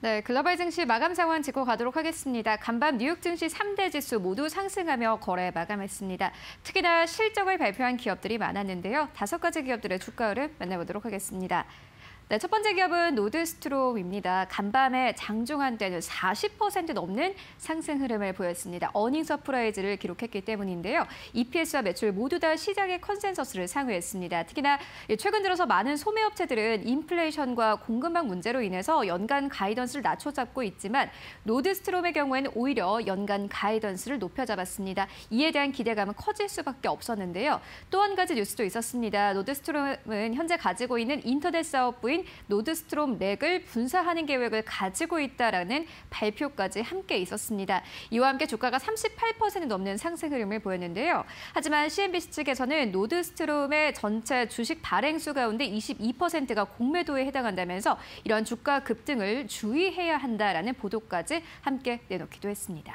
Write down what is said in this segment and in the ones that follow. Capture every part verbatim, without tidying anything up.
네, 글로벌 증시 마감 상황 짚고 가도록 하겠습니다. 간밤 뉴욕 증시 삼 대 지수 모두 상승하며 거래 마감했습니다. 특히나 실적을 발표한 기업들이 많았는데요. 다섯 가지 기업들의 주가 흐름 만나보도록 하겠습니다. 네, 첫 번째 기업은 노드스트롬입니다. 간밤에 장중한 때는 사십 퍼센트 넘는 상승 흐름을 보였습니다. 어닝 서프라이즈를 기록했기 때문인데요. 이피에스와 매출 모두 다 시장의 컨센서스를 상회했습니다. 특히나 최근 들어서 많은 소매업체들은 인플레이션과 공급망 문제로 인해서 연간 가이던스를 낮춰잡고 있지만 노드스트롬의 경우에는 오히려 연간 가이던스를 높여잡았습니다. 이에 대한 기대감은 커질 수밖에 없었는데요. 또 한 가지 뉴스도 있었습니다. 노드스트롬은 현재 가지고 있는 인터넷 사업부인 노드스트롬 렉을 분사하는 계획을 가지고 있다라는 발표까지 함께 있었습니다. 이와 함께 주가가 삼십팔 퍼센트 넘는 상승 흐름을 보였는데요. 하지만 씨엔비씨 측에서는 노드스트롬의 전체 주식 발행수 가운데 이십이 퍼센트가 공매도에 해당한다면서 이런 주가 급등을 주의해야 한다라는 보도까지 함께 내놓기도 했습니다.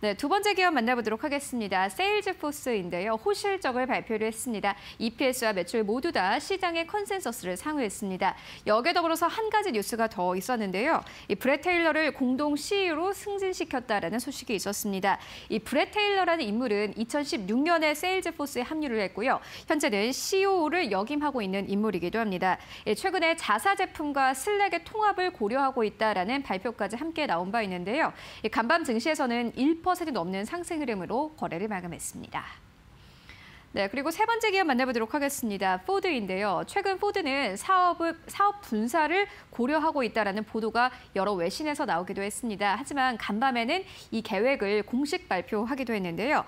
네, 두 번째 기업 만나보도록 하겠습니다. 세일즈포스인데요. 호실적을 발표를 했습니다. 이피에스와 매출 모두 다 시장의 컨센서스를 상회했습니다. 여기에 더불어서 한 가지 뉴스가 더 있었는데요. 이 브렛 테일러를 공동 씨이오로 승진시켰다라는 소식이 있었습니다. 이 브렛 테일러라는 인물은 이천십육 년에 세일즈포스에 합류를 했고요. 현재는 씨이오를 역임하고 있는 인물이기도 합니다. 예, 최근에 자사 제품과 슬랙의 통합을 고려하고 있다라는 발표까지 함께 나온 바 있는데요. 예, 간밤 증시에서는 일 퍼센트 넘는 상승 흐름으로 거래를 마감했습니다. 네, 그리고 세 번째 기업 만나보도록 하겠습니다. 포드인데요. 최근 포드는 사업, 사업 분사를 고려하고 있다라는 보도가 여러 외신에서 나오기도 했습니다. 하지만 간밤에는 이 계획을 공식 발표하기도 했는데요.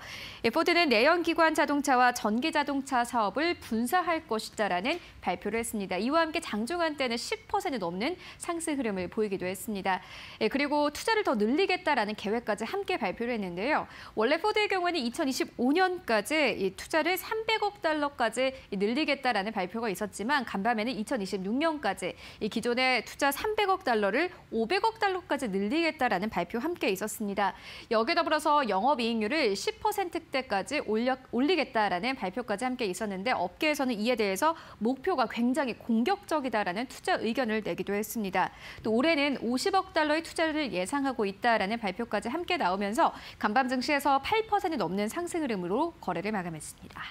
포드는 내연기관 자동차와 전기자동차 사업을 분사할 것이다라는 발표를 했습니다. 이와 함께 장중한 때는 십 퍼센트 넘는 상승 흐름을 보이기도 했습니다. 그리고 투자를 더 늘리겠다라는 계획까지 함께 발표를 했는데요. 원래 포드의 경우에는 이천이십오 년까지 이 투자를 삼백억 달러까지 늘리겠다라는 발표가 있었지만 간밤에는 이천이십육 년까지 이 기존의 투자 삼백억 달러를 오백억 달러까지 늘리겠다라는 발표 함께 있었습니다. 여기에 더불어서 영업이익률을 십 퍼센트대까지 올려, 올리겠다라는 발표까지 함께 있었는데 업계에서는 이에 대해서 목표가 굉장히 공격적이다라는 투자 의견을 내기도 했습니다. 또 올해는 오십억 달러의 투자를 예상하고 있다라는 발표까지 함께 나오면서 간밤 증시에서 팔 퍼센트 넘는 상승 흐름으로 거래를 마감했습니다.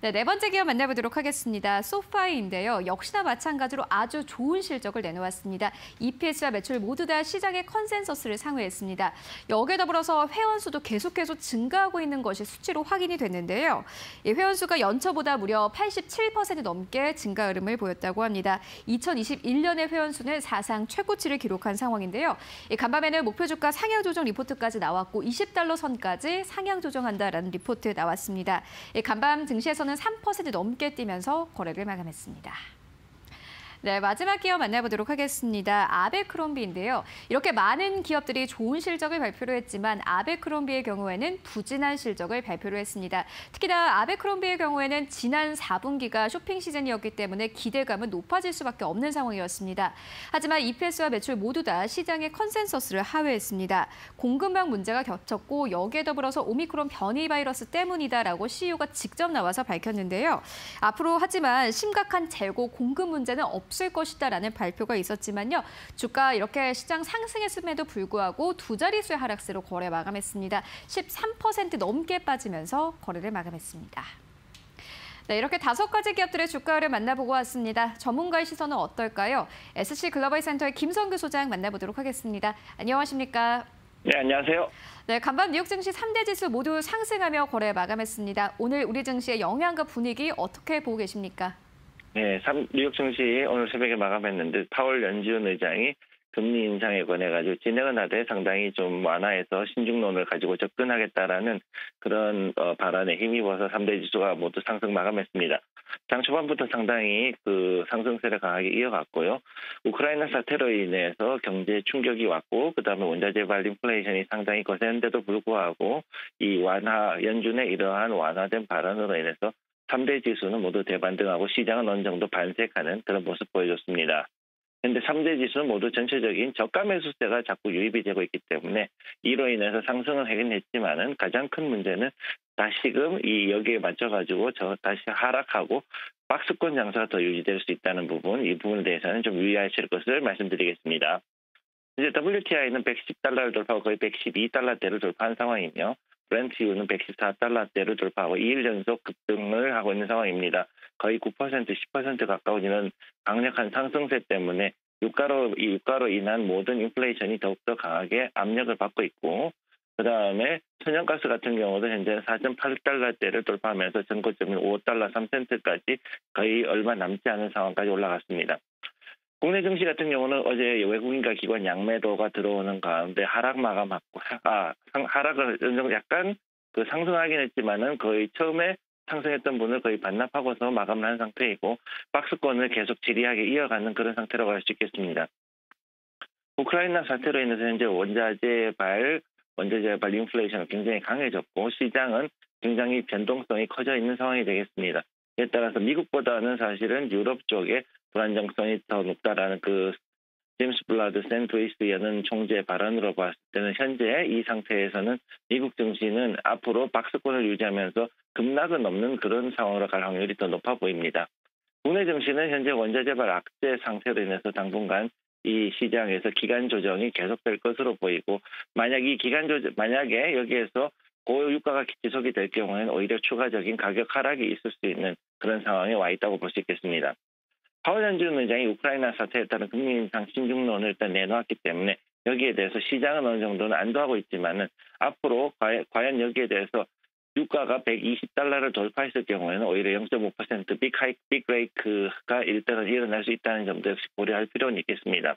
네, 네 번째 기업 만나보도록 하겠습니다. 소파이인데요. 역시나 마찬가지로 아주 좋은 실적을 내놓았습니다. 이피에스와 매출 모두 다 시장의 컨센서스를 상회했습니다. 여기에 더불어서 회원 수도 계속해서 증가하고 있는 것이 수치로 확인이 됐는데요. 회원 수가 연초보다 무려 팔십칠 퍼센트 넘게 증가 흐름을 보였다고 합니다. 이천이십일 년의 회원 수는 사상 최고치를 기록한 상황인데요. 간밤에는 목표 주가 상향 조정 리포트까지 나왔고 이십 달러 선까지 상향 조정한다라는 리포트 나왔습니다. 간밤 증시에서는 삼 퍼센트 넘게 뛰면서 거래를 마감했습니다. 네, 마지막 기업 만나보도록 하겠습니다. 아베크롬비인데요. 이렇게 많은 기업들이 좋은 실적을 발표를 했지만 아베크롬비의 경우에는 부진한 실적을 발표를 했습니다. 특히나 아베크롬비의 경우에는 지난 사 분기가 쇼핑 시즌이었기 때문에 기대감은 높아질 수밖에 없는 상황이었습니다. 하지만 이피에스와 매출 모두 다 시장의 컨센서스를 하회했습니다. 공급망 문제가 겹쳤고 여기에 더불어서 오미크론 변이 바이러스 때문이다라고 씨이오가 직접 나와서 밝혔는데요. 앞으로 하지만 심각한 재고 공급 문제는 없 없을 것이다라는 발표가 있었지만요. 주가 이렇게 시장 상승했음에도 불구하고 두 자릿수의 하락세로 거래 마감했습니다. 십삼 퍼센트 넘게 빠지면서 거래를 마감했습니다. 네, 이렇게 다섯 가지 기업들의 주가를 만나보고 왔습니다. 전문가의 시선은 어떨까요? 에스씨 글로벌 센터의 김성규 소장 만나보도록 하겠습니다. 안녕하십니까? 네, 안녕하세요. 네, 간밤 뉴욕 증시 삼 대 지수 모두 상승하며 거래 마감했습니다. 오늘 우리 증시의 영향과 분위기 어떻게 보고 계십니까? 네, 뉴욕 증시 오늘 새벽에 마감했는데 파월 연준 의장이 금리 인상에 관해 가지고 진행은 하되 상당히 좀 완화해서 신중론을 가지고 접근하겠다라는 그런 어, 발언에 힘입어서 삼 대 지수가 모두 상승 마감했습니다. 장 초반부터 상당히 그 상승세를 강하게 이어갔고요. 우크라이나 사태로 인해서 경제에 충격이 왔고 그다음에 원자재 발열 인플레이션이 상당히 거센데도 불구하고 이 완화 연준의 이러한 완화된 발언으로 인해서 삼 대 지수는 모두 대반등하고 시장은 어느 정도 반색하는 그런 모습 보여줬습니다. 그런데 삼 대 지수는 모두 전체적인 저가 매수세가 자꾸 유입이 되고 있기 때문에 이로 인해서 상승은 하긴 했지만은 가장 큰 문제는 다시금 이 여기에 맞춰가지고 저 다시 하락하고 박스권 장세가 더 유지될 수 있다는 부분, 이 부분에 대해서는 좀 유의하실 것을 말씀드리겠습니다. 이제 더블유티아이는 백십 달러를 돌파하고 거의 백십이 달러대를 돌파한 상황이며, 브렌트유는 백십사 달러대를 돌파하고 이 일 연속 급등을 하고 있는 상황입니다. 거의 구 퍼센트, 십 퍼센트 가까워지는 강력한 상승세 때문에 유가로, 이 유가로 인한 모든 인플레이션이 더욱더 강하게 압력을 받고 있고, 그 다음에 천연가스 같은 경우도 현재 사 점 팔 달러대를 돌파하면서 전고점인 오 달러 삼 센트까지 거의 얼마 남지 않은 상황까지 올라갔습니다. 국내 증시 같은 경우는 어제 외국인과 기관 양매도가 들어오는 가운데 하락 마감하고, 아, 하락을 약간 그 상승하긴 했지만은 거의 처음에 상승했던 분을 거의 반납하고서 마감을 한 상태이고, 박스권을 계속 지리하게 이어가는 그런 상태라고 할 수 있겠습니다. 우크라이나 사태로 인해서 현재 원자재발, 원자재발 인플레이션이 굉장히 강해졌고, 시장은 굉장히 변동성이 커져 있는 상황이 되겠습니다. 이에 따라서 미국보다는 사실은 유럽 쪽에 불안정성이 더 높다라는 그 제임스 블라드 샌트위스 연은 총재의 발언으로 봤을 때는 현재 이 상태에서는 미국 증시는 앞으로 박스권을 유지하면서 급락은 없는 그런 상황으로 갈 확률이 더 높아 보입니다. 국내 증시는 현재 원자재발 악재 상태로 인해서 당분간 이 시장에서 기간 조정이 계속될 것으로 보이고, 만약 이 기간 조정, 만약에 여기에서 고유가가 지속이 될 경우에는 오히려 추가적인 가격 하락이 있을 수 있는 그런 상황에 와 있다고 볼 수 있겠습니다. 파월 연준 의장이 우크라이나 사태에 따른 금리 인상 신중론을 일단 내놓았기 때문에 여기에 대해서 시장은 어느 정도는 안도하고 있지만은, 앞으로 과연 여기에 대해서 유가가 백이십 달러를 돌파했을 경우에는 오히려 영 점 오 퍼센트 빅 하이크, 빅 레이크가 일단은 일어날 수 있다는 점도 역시 고려할 필요는 있겠습니다.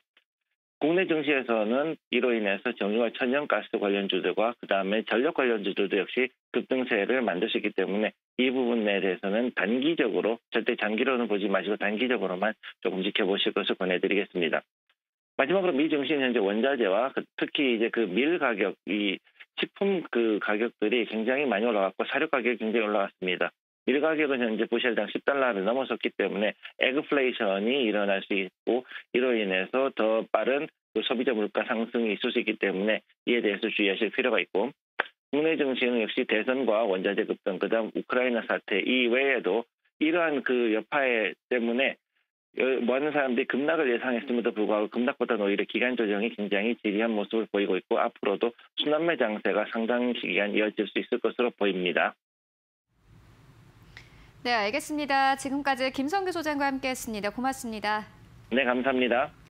국내 증시에서는 이로 인해서 정유와 천연가스 관련주들과 그 다음에 전력 관련주들도 역시 급등세를 만들 수 있기 때문에 이 부분에 대해서는 단기적으로, 절대 장기로는 보지 마시고 단기적으로만 조금 지켜보실 것을 권해드리겠습니다. 마지막으로 미 증시는 현재 원자재와 특히 이제 그 밀 가격, 이 식품 그 가격들이 굉장히 많이 올라갔고 사료 가격이 굉장히 올라갔습니다. 밀 가격은 현재 부실당 십 달러를 넘어섰기 때문에 에그플레이션이 일어날 수 있고, 이로 인해서 더 빠른 그 소비자 물가 상승이 있을 수 있기 때문에 이에 대해서 주의하실 필요가 있고, 국내 증시는 역시 대선과 원자재 급등, 그 다음 우크라이나 사태 이외에도 이러한 그 여파에 때문에 많은 사람들이 급락을 예상했음에도 불구하고 급락보다는 오히려 기간 조정이 굉장히 지리한 모습을 보이고 있고, 앞으로도 순환매 장세가 상당 기간 이어질 수 있을 것으로 보입니다. 네, 알겠습니다. 지금까지 김성규 소장과 함께했습니다. 고맙습니다. 네, 감사합니다.